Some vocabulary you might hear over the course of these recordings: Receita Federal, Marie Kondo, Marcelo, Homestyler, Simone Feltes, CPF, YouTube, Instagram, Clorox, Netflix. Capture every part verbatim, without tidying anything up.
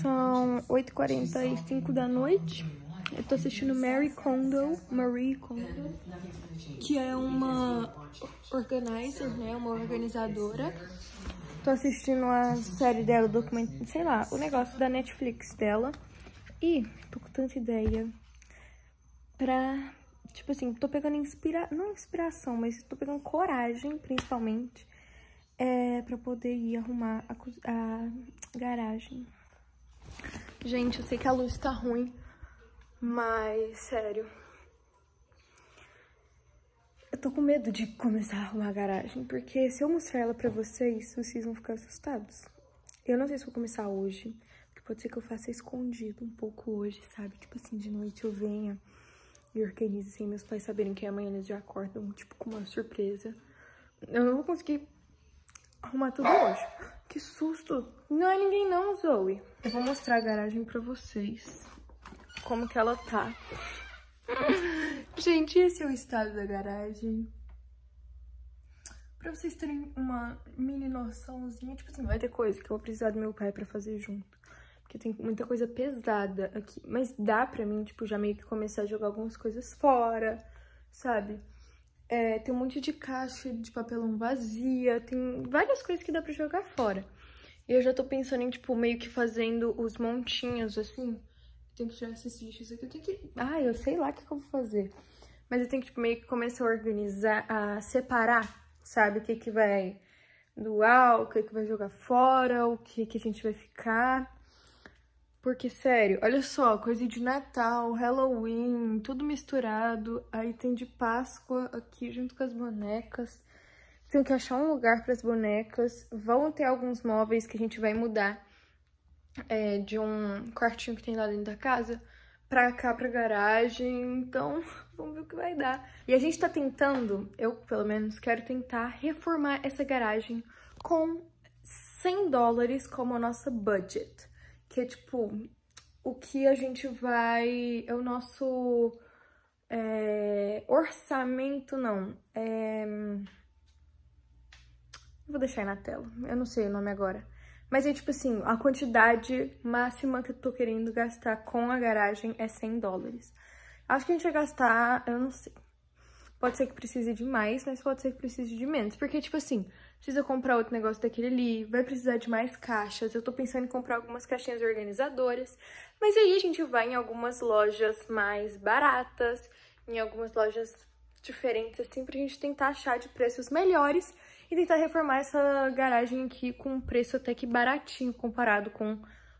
São oito e quarenta e cinco da noite. Eu tô assistindo Marie Kondo, Marie Kondo, que é uma organizer, né? Uma organizadora. Tô assistindo a série dela, o documento, sei lá, o negócio da Netflix dela. E tô com tanta ideia pra, tipo assim, tô pegando inspira... não inspiração, mas tô pegando coragem, principalmente, é, pra poder ir arrumar a, a garagem. Gente, eu sei que a luz tá ruim, mas, sério, eu tô com medo de começar a arrumar a garagem, porque se eu mostrar ela pra vocês, vocês vão ficar assustados. Eu não sei se vou começar hoje, porque pode ser que eu faça escondido um pouco hoje, sabe? Tipo assim, de noite eu venha e organize sem meus pais saberem que amanhã eles já acordam, tipo, com uma surpresa. Eu não vou conseguir arrumar tudo hoje. Que susto! Não é ninguém não, Zoe. Eu vou mostrar a garagem pra vocês. Como que ela tá. Gente, esse é o estado da garagem. Pra vocês terem uma mini noçãozinha. Tipo assim, vai ter coisa que eu vou precisar do meu pai pra fazer junto. Porque tem muita coisa pesada aqui. Mas dá pra mim, tipo, já meio que começar a jogar algumas coisas fora, sabe? É, tem um monte de caixa de papelão vazia. Tem várias coisas que dá pra jogar fora. E eu já tô pensando em, tipo, meio que fazendo os montinhos, assim. Tem que tirar esses lixos aqui, eu tenho que... Ah, eu sei lá o que, que eu vou fazer. Mas eu tenho que, tipo, meio que começar a organizar, a separar, sabe? O que que vai doar, o que que vai jogar fora, o que que a gente vai ficar. Porque, sério, olha só, coisa de Natal, Halloween, tudo misturado. Aí tem de Páscoa aqui junto com as bonecas. Tenho que achar um lugar para as bonecas. Vão ter alguns móveis que a gente vai mudar. É, de um quartinho que tem lá dentro da casa pra cá, pra garagem. Então, vamos ver o que vai dar. E a gente tá tentando, eu pelo menos quero tentar reformar essa garagem com cem dólares como a nossa budget, que é tipo o que a gente vai, é o nosso é, orçamento, não é, vou deixar aí na tela, eu não sei o nome agora. Mas é tipo assim, a quantidade máxima que eu tô querendo gastar com a garagem é cem dólares. Acho que a gente vai gastar, eu não sei. Pode ser que precise de mais, mas pode ser que precise de menos. Porque, tipo assim, precisa comprar outro negócio daquele ali, vai precisar de mais caixas. Eu tô pensando em comprar algumas caixinhas organizadoras. Mas aí a gente vai em algumas lojas mais baratas, em algumas lojas diferentes, assim, pra gente tentar achar de preços melhores. E tentar reformar essa garagem aqui com um preço até que baratinho comparado com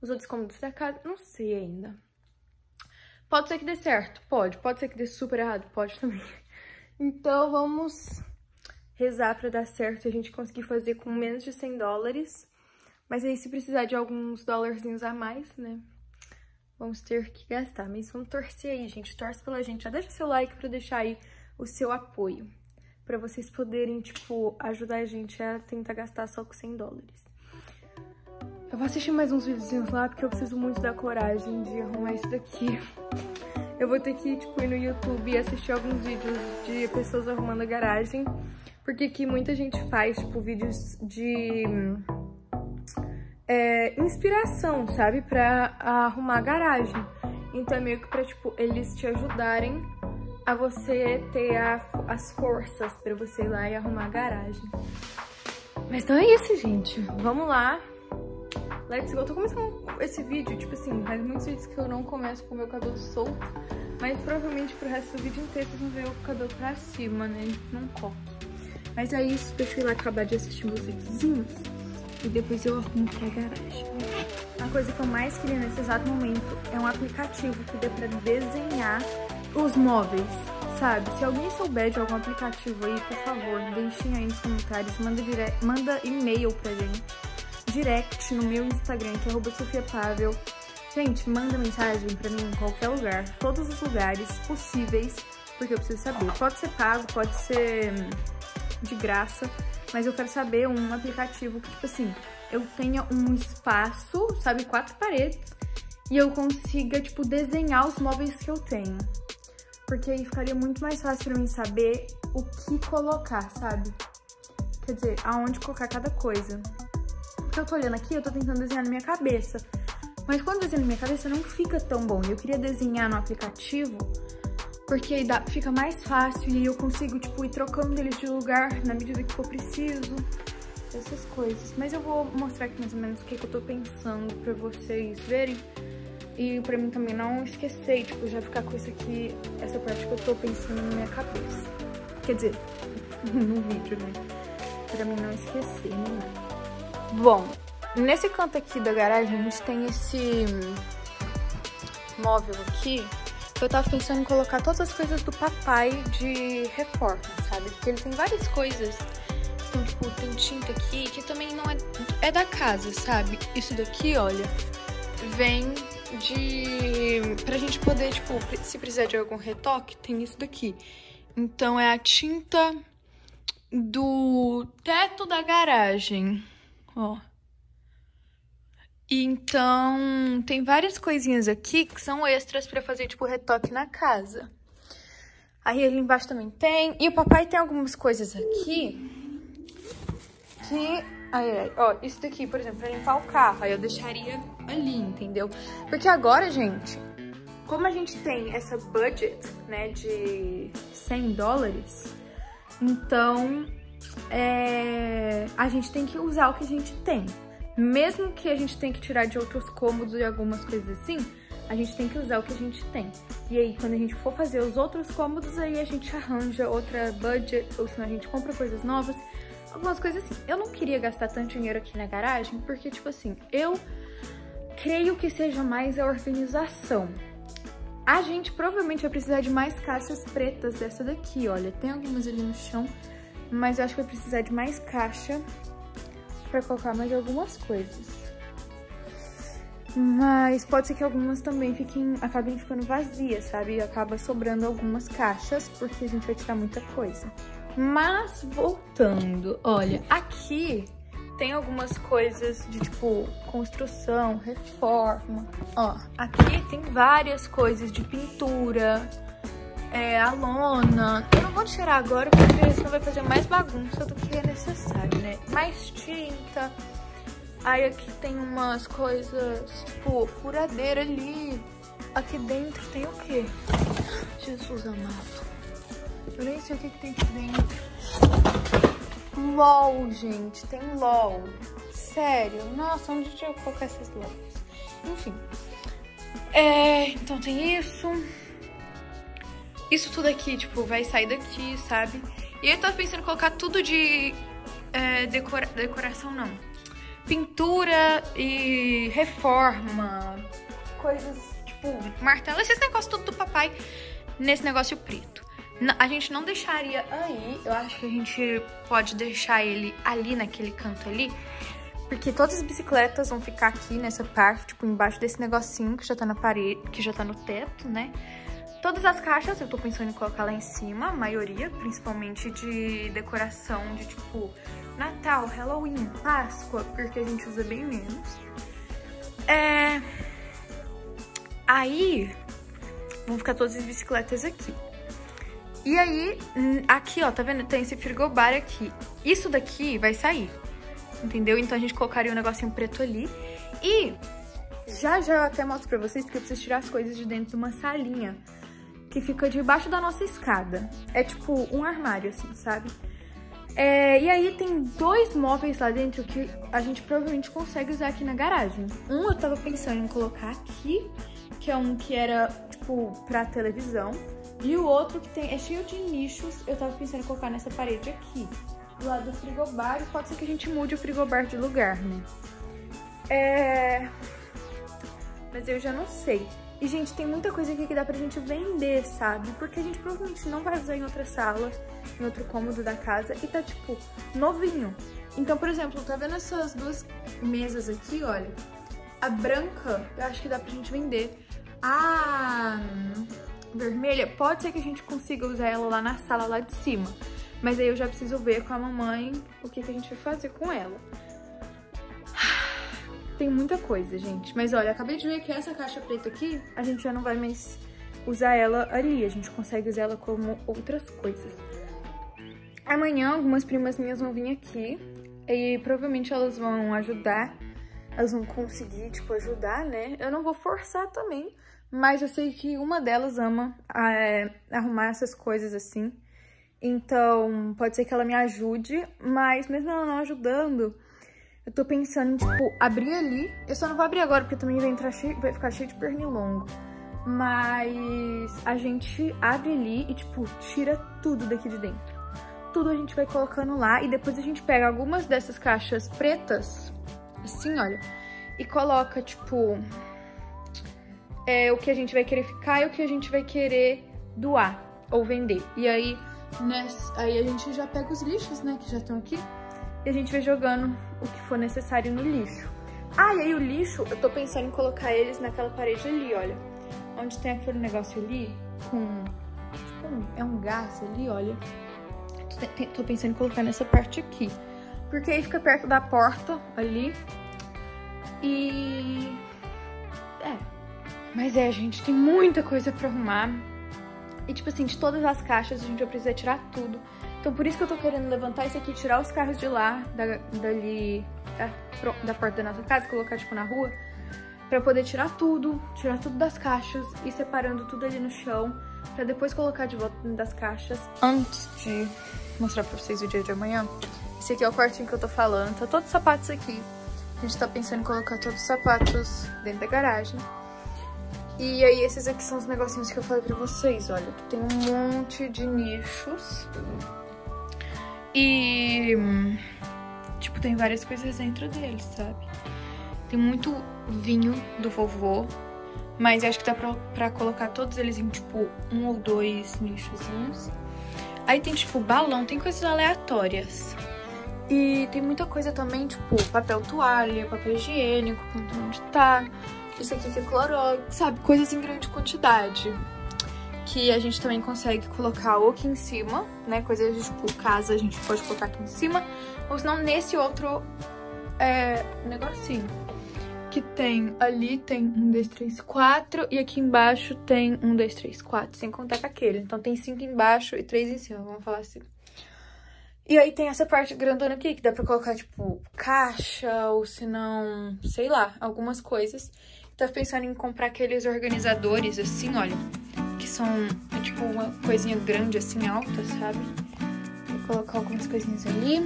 os outros cômodos da casa. Não sei ainda. Pode ser que dê certo? Pode. Pode ser que dê super errado? Pode também. Então vamos rezar pra dar certo e a gente conseguir fazer com menos de cem dólares. Mas aí se precisar de alguns dólarzinhos a mais, né? Vamos ter que gastar. Mas vamos torcer aí, gente. Torce pela gente. Já deixa seu like pra deixar aí o seu apoio. Pra vocês poderem, tipo, ajudar a gente a tentar gastar só com cem dólares. Eu vou assistir mais uns videozinhos lá, porque eu preciso muito da coragem de arrumar isso daqui. Eu vou ter que, tipo, ir no YouTube e assistir alguns vídeos de pessoas arrumando a garagem. Porque aqui muita gente faz, tipo, vídeos de é, inspiração, sabe? Pra arrumar a garagem. Então é meio que pra, tipo, eles te ajudarem a você ter a, as forças pra você ir lá e arrumar a garagem. Mas então é isso, gente. Vamos lá. Let's go. Eu tô começando esse vídeo, tipo assim, faz muitos vídeos que eu não começo com o meu cabelo solto, mas provavelmente pro resto do vídeo inteiro vocês vão ver o cabelo pra cima, né? Num coque. Mas é isso. Deixa eu ir lá acabar de assistir meus videozinhos e depois eu arrumo pra garagem. A coisa que eu mais queria nesse exato momento é um aplicativo que dê pra desenhar os móveis, sabe? Se alguém souber de algum aplicativo aí, por favor, deixem aí nos comentários, manda, manda e-mail pra gente, direct no meu Instagram, que é arroba sofiapavel. Gente, manda mensagem pra mim em qualquer lugar, todos os lugares possíveis, porque eu preciso saber. Pode ser pago, pode ser de graça, mas eu quero saber um aplicativo que, tipo assim, eu tenha um espaço, sabe, quatro paredes, e eu consiga, tipo, desenhar os móveis que eu tenho. Porque aí ficaria muito mais fácil pra mim saber o que colocar, sabe? Quer dizer, aonde colocar cada coisa. Porque eu tô olhando aqui, eu tô tentando desenhar na minha cabeça. Mas quando desenho na minha cabeça não fica tão bom. Eu queria desenhar no aplicativo, porque aí dá, fica mais fácil e eu consigo, tipo, ir trocando eles de lugar na medida que for preciso, essas coisas. Mas eu vou mostrar aqui mais ou menos o que, que eu tô pensando pra vocês verem. E pra mim também não esquecer, tipo, já ficar com isso aqui, essa parte que eu tô pensando na minha cabeça. Quer dizer, no vídeo, né? Pra mim não esquecer, né? Bom, nesse canto aqui da garagem a gente tem esse móvel aqui. Eu tava pensando em colocar todas as coisas do papai de reforma, sabe? Porque ele tem várias coisas. Então, tipo, tem tinta aqui, que também não é... é da casa, sabe? Isso daqui, olha, vem de... pra gente poder, tipo, se precisar de algum retoque, tem isso daqui. Então, é a tinta do teto da garagem, ó. Então, tem várias coisinhas aqui que são extras pra fazer, tipo, retoque na casa. Aí ali embaixo também tem. E o papai tem algumas coisas aqui que... Ai, ai, ó, isso daqui, por exemplo, pra limpar o carro, aí eu deixaria ali, entendeu? Porque agora, gente, como a gente tem essa budget, né, de cem dólares, então é, a gente tem que usar o que a gente tem. Mesmo que a gente tenha que tirar de outros cômodos e algumas coisas assim, a gente tem que usar o que a gente tem. E aí, quando a gente for fazer os outros cômodos, aí a gente arranja outra budget, ou senão a gente compra coisas novas, algumas coisas assim. Eu não queria gastar tanto dinheiro aqui na garagem, porque, tipo assim, eu creio que seja mais a organização. A gente provavelmente vai precisar de mais caixas pretas dessa daqui, olha. Tem algumas ali no chão, mas eu acho que vai precisar de mais caixa pra colocar mais algumas coisas. Mas pode ser que algumas também fiquem, acabem ficando vazias, sabe? E acaba sobrando algumas caixas, porque a gente vai tirar muita coisa. Mas voltando, olha, aqui tem algumas coisas de tipo construção, reforma. Ó, aqui tem várias coisas de pintura, é, a lona. Eu não vou tirar agora porque senão vai fazer mais bagunça do que é necessário, né? Mais tinta. Aí aqui tem umas coisas, tipo, furadeira ali. Aqui dentro tem o quê? Jesus amado. Eu nem sei o que, que tem aqui dentro. LOL, gente. Tem LOL. Sério. Nossa, onde eu colocar esses LOLs? Enfim. É, então tem isso. Isso tudo aqui, tipo, vai sair daqui, sabe? E eu tava pensando em colocar tudo de é, decora... decoração, não. Pintura e reforma. Coisas, tipo, martelo. Esses negócios tudo do papai nesse negócio preto. A gente não deixaria aí. Eu acho que a gente pode deixar ele ali naquele canto ali. Porque todas as bicicletas vão ficar aqui nessa parte, tipo, embaixo desse negocinho que já tá na parede, que já tá no teto, né? Todas as caixas eu tô pensando em colocar lá em cima, a maioria, principalmente de decoração de, tipo, Natal, Halloween, Páscoa, porque a gente usa bem menos. É... Aí, vão ficar todas as bicicletas aqui. E aí, aqui, ó, tá vendo? Tem esse frigobar aqui. Isso daqui vai sair, entendeu? Então a gente colocaria um negocinho preto ali e... Já, já eu até mostro pra vocês, porque eu preciso tirar as coisas de dentro de uma salinha que fica debaixo da nossa escada. É tipo um armário, assim, sabe? É, e aí tem dois móveis lá dentro que a gente provavelmente consegue usar aqui na garagem. Um eu tava pensando em colocar aqui, que é um que era, tipo, pra televisão. E o outro que tem é cheio de nichos, eu tava pensando em colocar nessa parede aqui, do lado do frigobar. E pode ser que a gente mude o frigobar de lugar, né? É... Mas eu já não sei. E, gente, tem muita coisa aqui que dá pra gente vender, sabe? Porque a gente provavelmente não vai usar em outra sala, em outro cômodo da casa. E tá, tipo, novinho. Então, por exemplo, tá vendo essas duas mesas aqui, olha? A branca, eu acho que dá pra gente vender. A vermelha, pode ser que a gente consiga usar ela lá na sala, lá de cima. Mas aí eu já preciso ver com a mamãe o que, que a gente vai fazer com ela. Tem muita coisa, gente. Mas olha, acabei de ver que essa caixa preta aqui, a gente já não vai mais usar ela ali. A gente consegue usar ela como outras coisas. Amanhã, algumas primas minhas vão vir aqui. E provavelmente elas vão ajudar elas não conseguir, tipo, ajudar, né? Eu não vou forçar também, mas eu sei que uma delas ama é, arrumar essas coisas assim. Então, pode ser que ela me ajude, mas mesmo ela não ajudando, eu tô pensando em, tipo, abrir ali. Eu só não vou abrir agora, porque também vai, entrar cheio, vai ficar cheio de pernilongo. Mas a gente abre ali e, tipo, tira tudo daqui de dentro. Tudo a gente vai colocando lá e depois a gente pega algumas dessas caixas pretas, assim, olha, e coloca, tipo, é, o que a gente vai querer ficar e o que a gente vai querer doar ou vender. E aí... Nessa, aí a gente já pega os lixos, né, que já estão aqui, e a gente vai jogando o que for necessário no lixo. Ah, e aí o lixo, eu tô pensando em colocar eles naquela parede ali, olha, onde tem aquele negócio ali, com, tipo, um, é um gás ali, olha, tô, tô pensando em colocar nessa parte aqui, porque aí fica perto da porta ali, e... é, mas é, gente, tem muita coisa pra arrumar. E, tipo assim, de todas as caixas a gente vai precisar tirar tudo. Então, por isso que eu tô querendo levantar isso aqui, tirar os carros de lá, da, dali, da, da porta da nossa casa, colocar, tipo, na rua, pra poder tirar tudo, tirar tudo das caixas e separando tudo ali no chão, pra depois colocar de volta dentro das caixas. Antes de mostrar pra vocês o dia de amanhã, esse aqui é o quartinho que eu tô falando. Tá todos os sapatos aqui. A gente tá pensando em colocar todos os sapatos dentro da garagem. E aí esses aqui são os negocinhos que eu falei pra vocês, olha, tem um monte de nichos e, tipo, tem várias coisas dentro deles, sabe? Tem muito vinho do vovô, mas acho que dá pra, pra colocar todos eles em, tipo, um ou dois nichozinhos. Aí tem, tipo, balão, tem coisas aleatórias. E tem muita coisa também, tipo, papel toalha, papel higiênico, onde tá... Isso aqui que é Clorox, sabe? Coisas em grande quantidade. Que a gente também consegue colocar ou aqui em cima, né? Coisas tipo casa a gente pode colocar aqui em cima. Ou senão nesse outro é, negocinho. Que tem ali, tem um, dois, três, quatro. E aqui embaixo tem um, dois, três, quatro. Sem contar com aquele. Então tem cinco embaixo e três em cima, vamos falar assim. E aí tem essa parte grandona aqui, que dá pra colocar, tipo, caixa ou senão, sei lá, algumas coisas. Tava pensando em comprar aqueles organizadores, assim, olha, que são, é, tipo, uma coisinha grande, assim, alta, sabe? Vou colocar algumas coisinhas ali.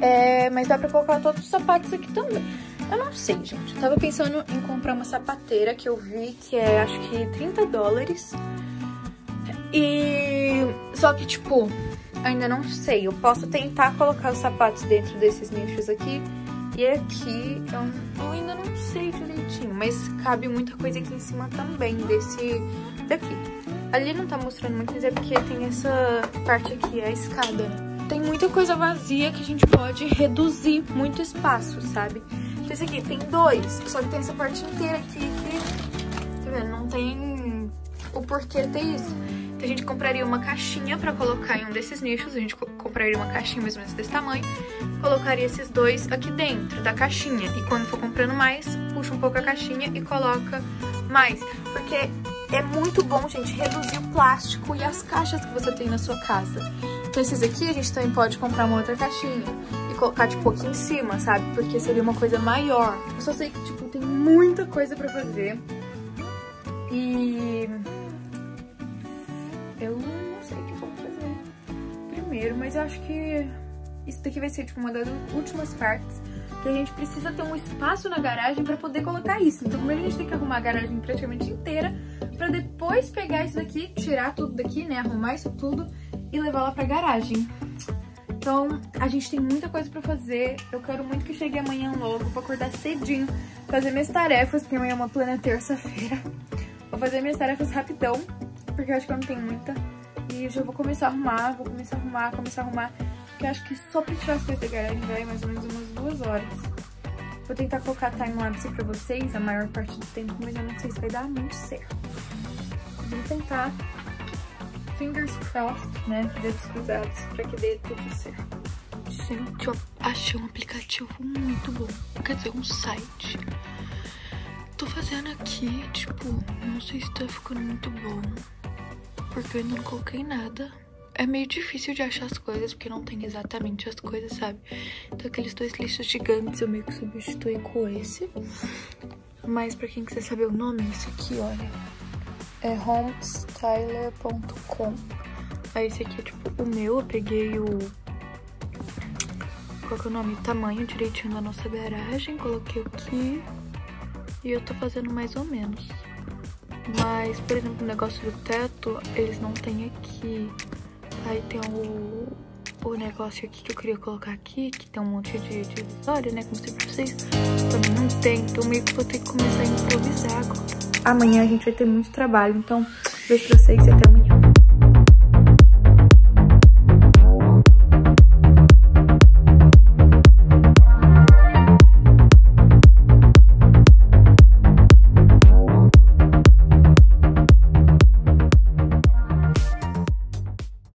É, mas dá pra colocar todos os sapatos aqui também. Eu não sei, gente. Eu tava pensando em comprar uma sapateira que eu vi, que é, acho que, trinta dólares. E... só que, tipo, ainda não sei. Eu posso tentar colocar os sapatos dentro desses nichos aqui. E aqui, eu, eu ainda não sei direitinho, mas cabe muita coisa aqui em cima também, desse daqui. Ali não tá mostrando muito, mas é porque tem essa parte aqui, a escada. Tem muita coisa vazia que a gente pode reduzir muito espaço, sabe? Esse aqui tem dois, só que tem essa parte inteira aqui que, tá vendo, não tem o porquê ter isso. Então a gente compraria uma caixinha pra colocar em um desses nichos, a gente compraria uma caixinha mais ou menos desse tamanho, colocaria esses dois aqui dentro da caixinha. E quando for comprando mais, puxa um pouco a caixinha e coloca mais. Porque é muito bom, gente, reduzir o plástico e as caixas que você tem na sua casa. Então esses aqui a gente também pode comprar uma outra caixinha e colocar, tipo, aqui em cima, sabe? Porque seria uma coisa maior. Eu só sei que, tipo, tem muita coisa pra fazer. E... eu não sei o que vou fazer primeiro, mas eu acho que... isso daqui vai ser, tipo, uma das últimas partes, que a gente precisa ter um espaço na garagem pra poder colocar isso. Então primeiro a gente tem que arrumar a garagem praticamente inteira, pra depois pegar isso daqui, tirar tudo daqui, né, arrumar isso tudo e levar lá pra garagem. Então a gente tem muita coisa pra fazer. Eu quero muito que chegue amanhã logo. Vou acordar cedinho, fazer minhas tarefas, porque amanhã é uma plena terça-feira. Vou fazer minhas tarefas rapidão, porque eu acho que eu não tenho muita. E eu já vou começar a arrumar, vou começar a arrumar, começar a arrumar. Eu acho que só pra tirar as coisas da garagem vai mais ou menos umas duas horas. Vou tentar colocar time-lapse pra vocês a maior parte do tempo, mas eu não sei se vai dar muito certo. Vamos tentar. Fingers crossed, né? Dedos cruzados, pra que dê tudo certo. Gente, eu achei um aplicativo muito bom. Quer dizer, um site. Tô fazendo aqui, tipo, não sei se tá ficando muito bom, porque eu ainda não coloquei nada. é meio difícil de achar as coisas, porque não tem exatamente as coisas, sabe? Então aqueles dois lixos gigantes eu meio que substituí com esse. Mas pra quem quiser saber o nome, esse aqui, olha, é homestyler ponto com. Aí esse aqui é tipo o meu, eu peguei o... Qual que é o nome? Tamanho direitinho da nossa garagem, coloquei aqui. E eu tô fazendo mais ou menos. Mas, por exemplo, o negócio do teto, eles não tem aqui. Aí tem o, o negócio aqui que eu queria colocar aqui, que tem um monte de divisória, né, como sei pra vocês. Também não tem, então meio que vou ter que começar a improvisar agora. Amanhã a gente vai ter muito trabalho, então beijo pra vocês e até amanhã.